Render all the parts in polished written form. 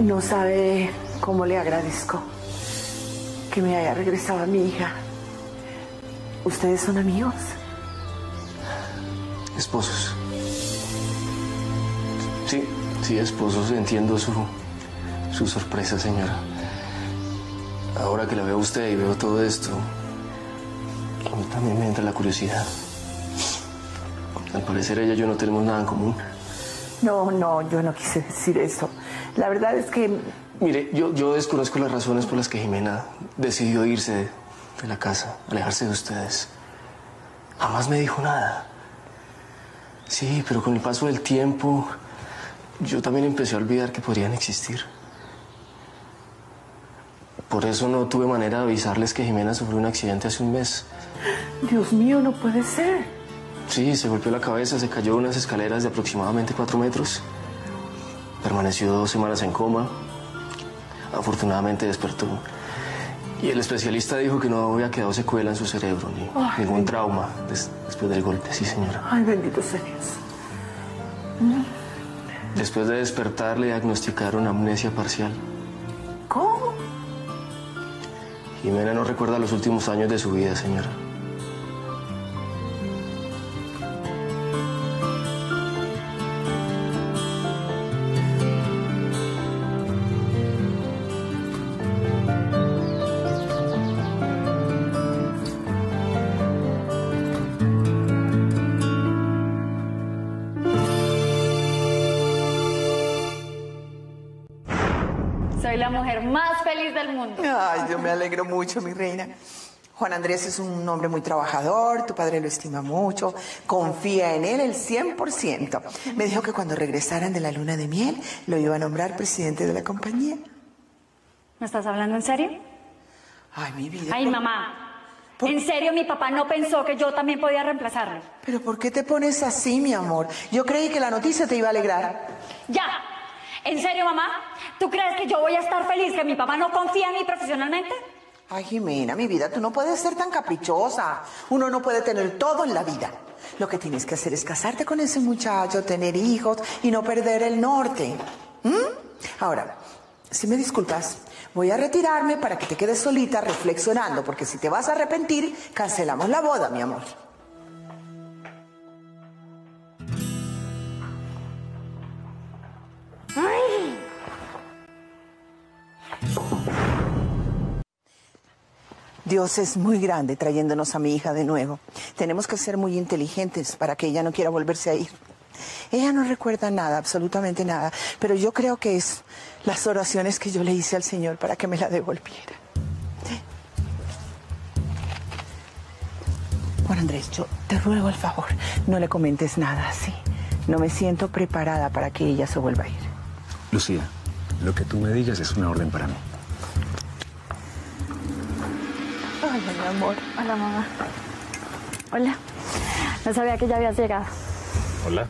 No sabe cómo le agradezco que me haya regresado a mi hija. ¿Ustedes son amigos? Esposos. Sí, sí, esposos. Entiendo su sorpresa, señora. Ahora que la veo a usted y veo todo esto, a mí también me entra la curiosidad. Al parecer ella y yo no tenemos nada en común. No, no, yo no quise decir eso. La verdad es que... Mire, yo desconozco las razones por las que Jimena decidió irse de la casa, alejarse de ustedes. Jamás me dijo nada. Sí, pero con el paso del tiempo, yo también empecé a olvidar que podrían existir. Por eso no tuve manera de avisarles que Jimena sufrió un accidente hace un mes. Dios mío, no puede ser. Sí, se golpeó la cabeza, se cayó unas escaleras de aproximadamente 4 metros. Permaneció 2 semanas en coma. Afortunadamente despertó. Y el especialista dijo que no había quedado secuela en su cerebro, ni ningún trauma después del golpe. Sí, señora. Ay, bendito sea Dios. Después de despertar, le diagnosticaron amnesia parcial. ¿Cómo? Jimena no recuerda los últimos años de su vida, señora. Soy la mujer más feliz del mundo. Ay, yo me alegro mucho, mi reina. Juan Andrés es un hombre muy trabajador, tu padre lo estima mucho, confía en él el 100%. Me dijo que cuando regresaran de la luna de miel, lo iba a nombrar presidente de la compañía. ¿Me estás hablando en serio? Ay, mi vida. Ay, mamá, en serio, mi papá no pensó que yo también podía reemplazarlo. Pero ¿por qué te pones así, mi amor? Yo creí que la noticia te iba a alegrar. ¡Ya! ¿En serio, mamá? ¿Tú crees que yo voy a estar feliz, que mi papá no confía en mí profesionalmente? Ay, Jimena, mi vida, tú no puedes ser tan caprichosa. Uno no puede tener todo en la vida. Lo que tienes que hacer es casarte con ese muchacho, tener hijos y no perder el norte. Ahora, si me disculpas, voy a retirarme para que te quedes solita reflexionando, porque si te vas a arrepentir, cancelamos la boda, mi amor. Dios es muy grande trayéndonos a mi hija de nuevo. Tenemos que ser muy inteligentes para que ella no quiera volverse a ir. Ella no recuerda nada, absolutamente nada, pero yo creo que es las oraciones que yo le hice al Señor para que me la devolviera. Juan Andrés, yo te ruego el favor, no le comentes nada así. No me siento preparada para que ella se vuelva a ir. Lucía, lo que tú me digas es una orden para mí. Hola, mi amor. Hola, mamá. Hola. No sabía que ya habías llegado. Hola.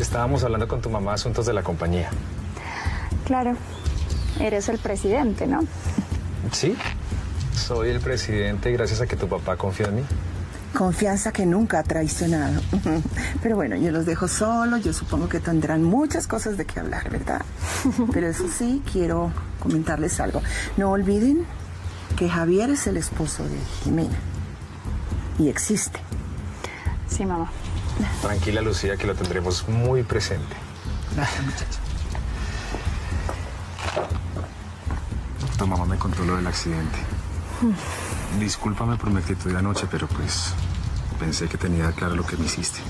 Estábamos hablando con tu mamá asuntos de la compañía. Claro. Eres el presidente, ¿no? Sí. Soy el presidente gracias a que tu papá confió en mí. Confianza que nunca ha traicionado. Pero bueno, yo los dejo solos. Yo supongo que tendrán muchas cosas de qué hablar, ¿verdad? Pero eso sí, quiero comentarles algo. No olviden que Javier es el esposo de Jimena y existe. Sí, mamá. Tranquila, Lucía, que lo tendremos muy presente. Gracias, muchacho. Tu mamá me controló del accidente. Discúlpame por mi actitud de anoche, pero pues pensé que tenía claro lo que me hiciste.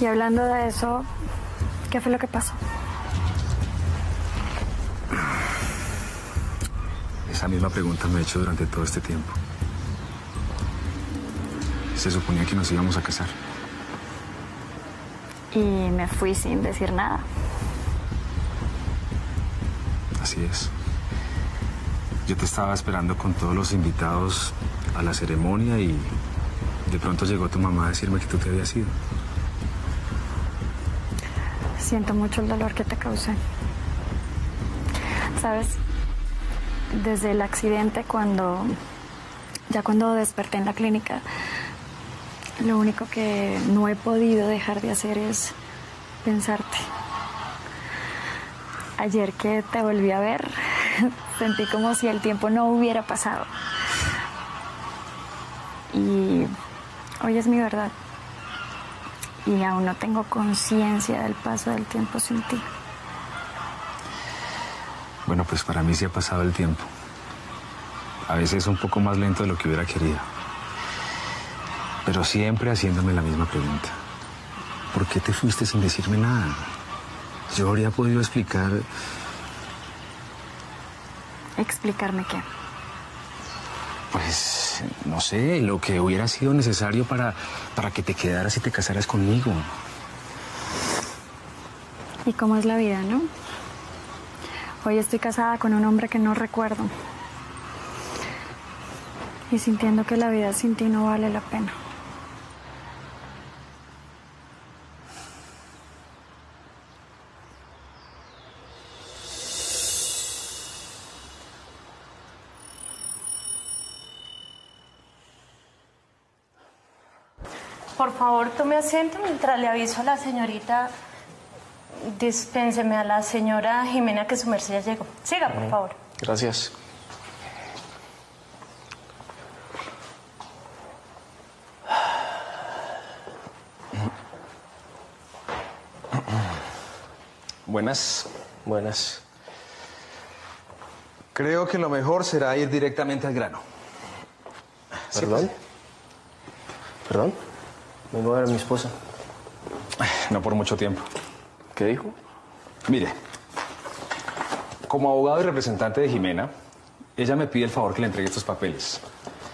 Y hablando de eso, ¿qué fue lo que pasó? Esa misma pregunta me he hecho durante todo este tiempo. Se suponía que nos íbamos a casar. Y me fui sin decir nada. Así es. Yo te estaba esperando con todos los invitados a la ceremonia y de pronto llegó tu mamá a decirme que tú te habías ido. Siento mucho el dolor que te causé. ¿Sabes? Desde el accidente, cuando desperté en la clínica, lo único que no he podido dejar de hacer es pensarte. ayer que te volví a ver, sentí como si el tiempo no hubiera pasado. Y hoy es mi verdad. Y aún no tengo conciencia del paso del tiempo sin ti. Bueno, pues para mí sí ha pasado el tiempo. A veces un poco más lento de lo que hubiera querido. Pero siempre haciéndome la misma pregunta. ¿Por qué te fuiste sin decirme nada? Yo habría podido explicar... ¿Explicarme qué? Pues, no sé, lo que hubiera sido necesario para que te quedaras y te casaras conmigo. ¿Y cómo es la vida, no? Hoy estoy casada con un hombre que no recuerdo. Y sintiendo que la vida sin ti no vale la pena. Por favor, tome asiento mientras le aviso a la señorita. Dispénseme a la señora Jimena que su merced ya llegó. Siga, por favor. Gracias. Buenas. Buenas. Creo que lo mejor será ir directamente al grano. ¿Perdón? Sí, pues. ¿Perdón? Me voy a ver a mi esposa. No por mucho tiempo. ¿Qué dijo? Mire, como abogado y representante de Jimena, ella me pide el favor que le entregue estos papeles.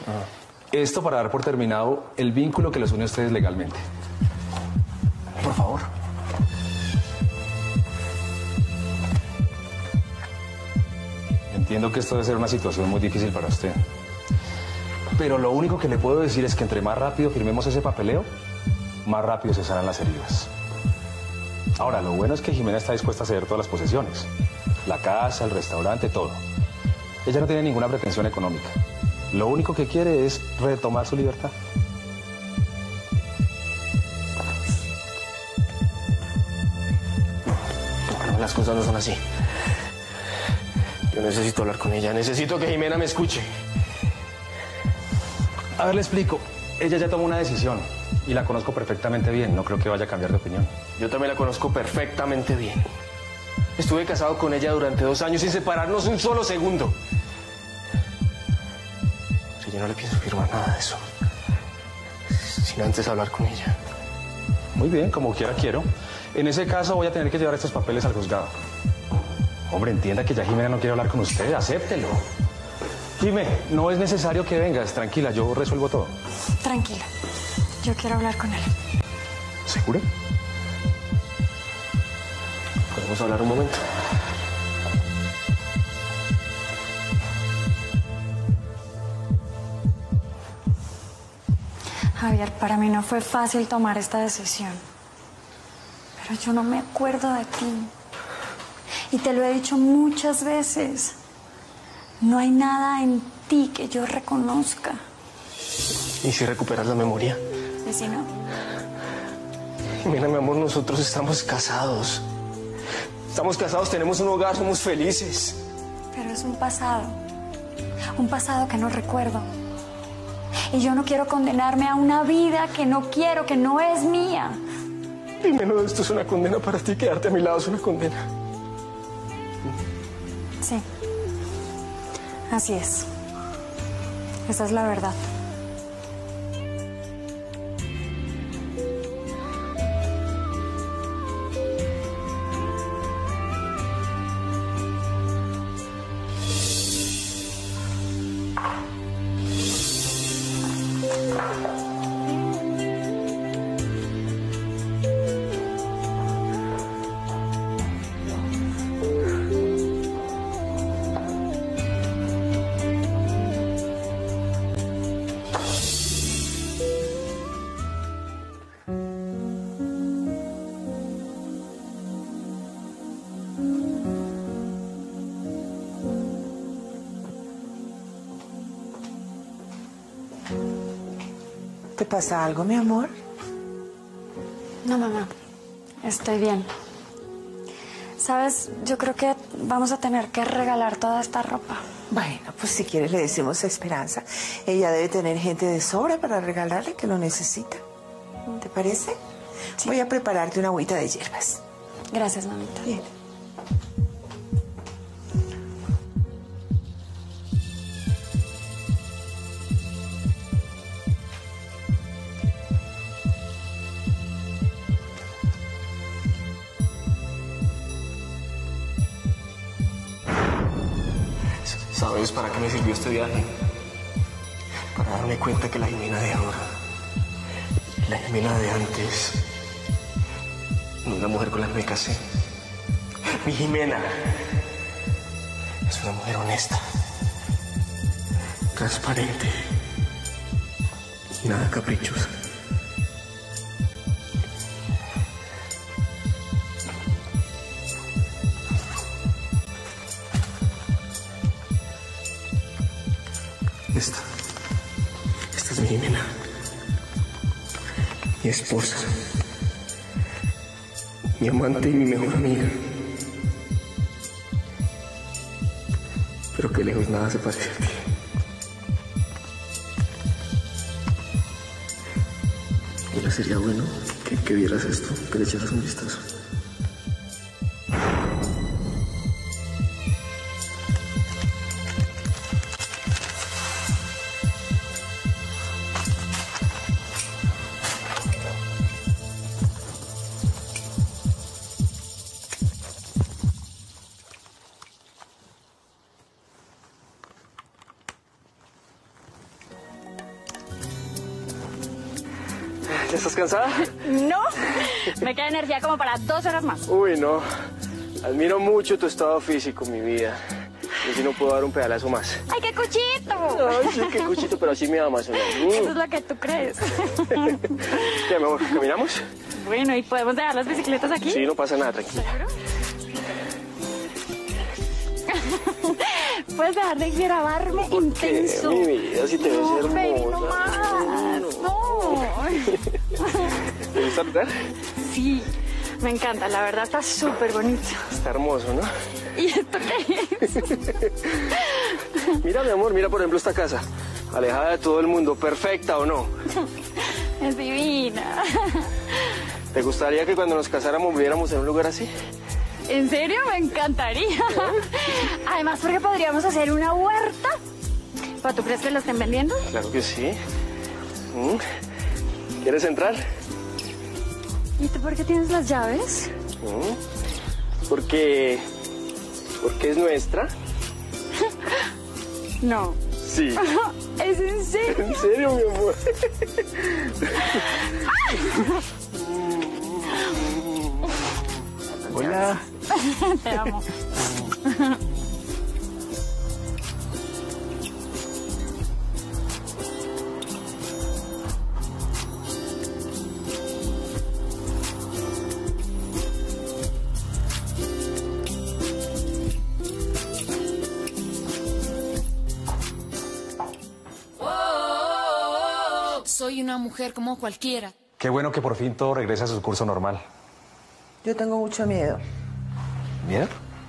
Ah. Esto para dar por terminado el vínculo que los une a ustedes legalmente. Por favor. Entiendo que esto debe ser una situación muy difícil para usted. Pero lo único que le puedo decir es que entre más rápido firmemos ese papeleo, más rápido se sanan las heridas. Ahora, lo bueno es que Jimena está dispuesta a ceder todas las posesiones. La casa, el restaurante, todo. Ella no tiene ninguna pretensión económica. Lo único que quiere es retomar su libertad. Bueno, las cosas no son así. Yo necesito hablar con ella. Necesito que Jimena me escuche. A ver, le explico. Ella ya tomó una decisión y la conozco perfectamente bien. No creo que vaya a cambiar de opinión. Yo también la conozco perfectamente bien. Estuve casado con ella durante 2 años sin separarnos un solo segundo. Pero yo no le pienso firmar nada de eso. Sin antes hablar con ella. Muy bien, como quiera quiero. En ese caso voy a tener que llevar estos papeles al juzgado. Hombre, entienda que ya Jimena no quiere hablar con usted. Acéptelo. Dime, no es necesario que vengas. Tranquila, yo resuelvo todo. Tranquila. Yo quiero hablar con él. ¿Segura? ¿Podemos hablar un momento? Javier, para mí no fue fácil tomar esta decisión. Pero yo no me acuerdo de ti. Y te lo he dicho muchas veces. No hay nada en ti que yo reconozca. ¿Y si recuperas la memoria? ¿Y si no? Mira, mi amor, nosotros estamos casados. Estamos casados, tenemos un hogar, somos felices. Pero es un pasado. Un pasado que no recuerdo. Y yo no quiero condenarme a una vida que no quiero, que no es mía. Primero, esto es una condena para ti. Quedarte a mi lado es una condena. Sí. Así es. Esa es la verdad. ¿Te pasa algo, mi amor? No, mamá. Estoy bien. ¿Sabes? Yo creo que vamos a tener que regalar toda esta ropa. Bueno, pues si quieres le decimos a Esperanza. Ella debe tener gente de sobra para regalarle que lo necesita. ¿Te parece? Sí. Voy a prepararte una agüita de hierbas. Gracias, mamita. Bien. ¿Sabes para qué me sirvió este viaje? Para darme cuenta que la Jimena de ahora, la Jimena de antes, no es la mujer con la que me casé. Mi Jimena es una mujer honesta, transparente y nada caprichosa. Esta es mi Jimena, mi esposa, mi amante y mi mejor amiga. Pero que lejos nada se parece a ti. Mira, sería bueno que vieras esto, que le echaras un vistazo. ¿Estás cansada? No, me queda energía como para 2 horas más. Uy, no. Admiro mucho tu estado físico, mi vida. Yo sí no puedo dar un pedalazo más. ¡Ay, qué cuchito! Ay, sí, qué cuchito, pero así me amas, ¿no? Eso es lo que tú crees. ¿Qué, mi amor? ¿Caminamos? Bueno, ¿y podemos dejar las bicicletas aquí? Sí, no pasa nada, tranquila. ¿Seguro? Puedes dejar de grabarme intenso. Mi vida, si te ves hermosa. Baby, no más. No. ¿Te gusta el lugar? Sí, me encanta, la verdad está súper bonito. Está hermoso, ¿no? ¿Y esto qué es? Mira, mi amor, mira por ejemplo esta casa, alejada de todo el mundo, ¿perfecta o no? Es divina. ¿Te gustaría que cuando nos casáramos viviéramos en un lugar así? ¿En serio? Me encantaría. Además, porque podríamos hacer una huerta. ¿Para tú crees que lo estén vendiendo? Claro que sí. ¿Mm? ¿Quieres entrar? ¿Y tú por qué tienes las llaves? Porque es nuestra. No. Sí. ¿Es en serio? ¿En serio, mi amor? Hola. Te amo. Soy una mujer como cualquiera. Qué bueno que por fin todo regresa a su curso normal. Yo tengo mucho miedo. ¿Miedo?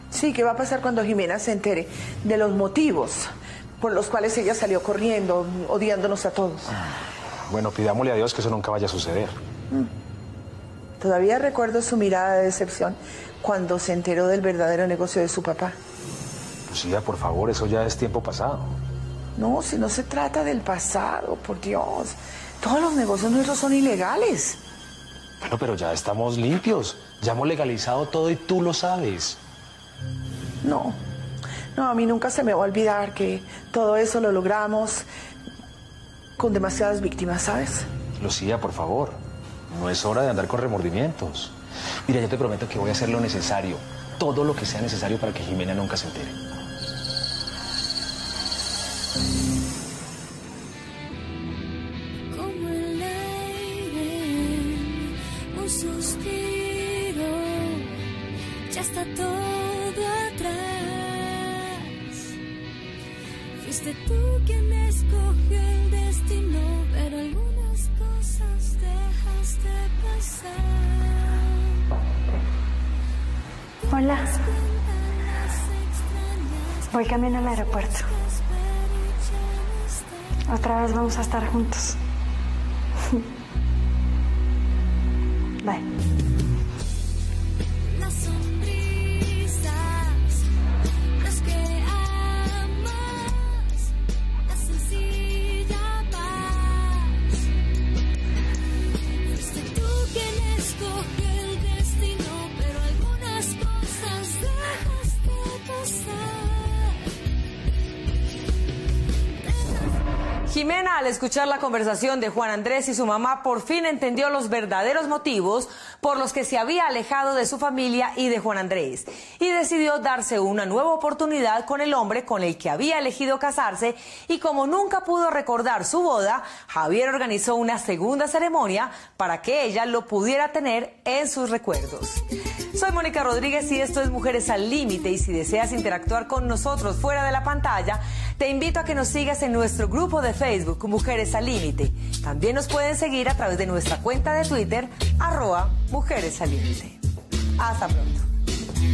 Sí, ¿qué va a pasar cuando Jimena se entere de los motivos por los cuales ella salió corriendo, odiándonos a todos? Bueno, pidámosle a Dios que eso nunca vaya a suceder. Todavía recuerdo su mirada de decepción cuando se enteró del verdadero negocio de su papá. Lucía, por favor, eso ya es tiempo pasado. No, si no se trata del pasado, por Dios. Todos los negocios nuestros son ilegales. Bueno, pero ya estamos limpios. Ya hemos legalizado todo y tú lo sabes. No. No, a mí nunca se me va a olvidar que todo eso lo logramos con demasiadas víctimas, ¿sabes? Lucía, por favor. No es hora de andar con remordimientos. Mira, yo te prometo que voy a hacer lo necesario. Todo lo que sea necesario para que Jimena nunca se entere. Como el aire, un suspiro, ya está todo atrás. Fuiste tú quien escogió el destino, pero algunas cosas dejaste pasar. Hola. Voy camino al aeropuerto. Otra vez vamos a estar juntos. Bye. Jimena, al escuchar la conversación de Juan Andrés y su mamá, por fin entendió los verdaderos motivos por los que se había alejado de su familia y de Juan Andrés, y decidió darse una nueva oportunidad con el hombre con el que había elegido casarse, y como nunca pudo recordar su boda, Javier organizó una segunda ceremonia para que ella lo pudiera tener en sus recuerdos. Soy Mónica Rodríguez y esto es Mujeres al Límite, y si deseas interactuar con nosotros fuera de la pantalla, te invito a que nos sigas en nuestro grupo de Facebook, Mujeres al Límite. También nos pueden seguir a través de nuestra cuenta de Twitter, @Mujeres al Límite. Hasta pronto.